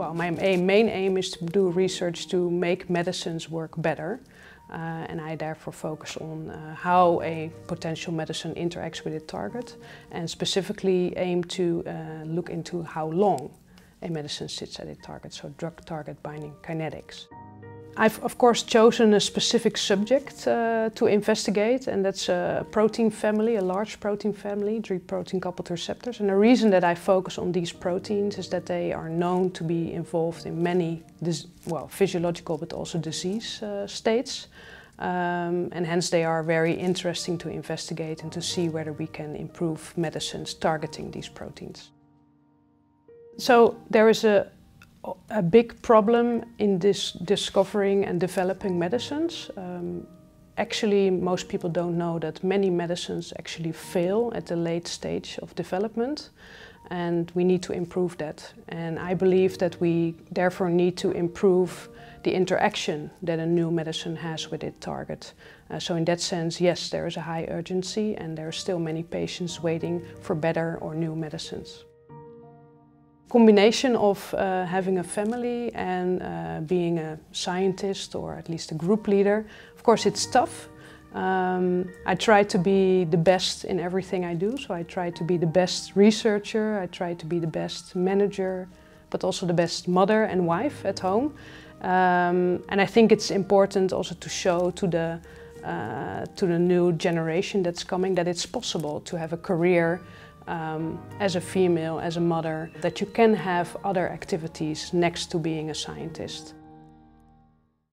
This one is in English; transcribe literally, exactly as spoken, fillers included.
Well, my main aim is to do research to make medicines work better. Uh, and I therefore focus on uh, how a potential medicine interacts with a target, and specifically aim to uh, look into how long a medicine sits at a target, so drug target binding kinetics. I've of course chosen a specific subject uh, to investigate, and that's a protein family, a large protein family, three protein-coupled receptors. And the reason that I focus on these proteins is that they are known to be involved in many, well, physiological but also disease uh, states. Um, and hence they are very interesting to investigate and to see whether we can improve medicines targeting these proteins. So there is a A big problem in this discovering and developing medicines. Um, actually, most people don't know that many medicines actually fail at the late stage of development, and we need to improve that. And I believe that we therefore need to improve the interaction that a new medicine has with its target. Uh, so in that sense, yes, there is a high urgency, and there are still many patients waiting for better or new medicines. Combination of uh, having a family and uh, being a scientist, or at least a group leader, of course it's tough. Um, I try to be the best in everything I do, so I try to be the best researcher, I try to be the best manager, but also the best mother and wife at home. Um, and I think it's important also to show to the, uh, to the new generation that's coming that it's possible to have a career Um, as a female, as a mother, that you can have other activities next to being a scientist.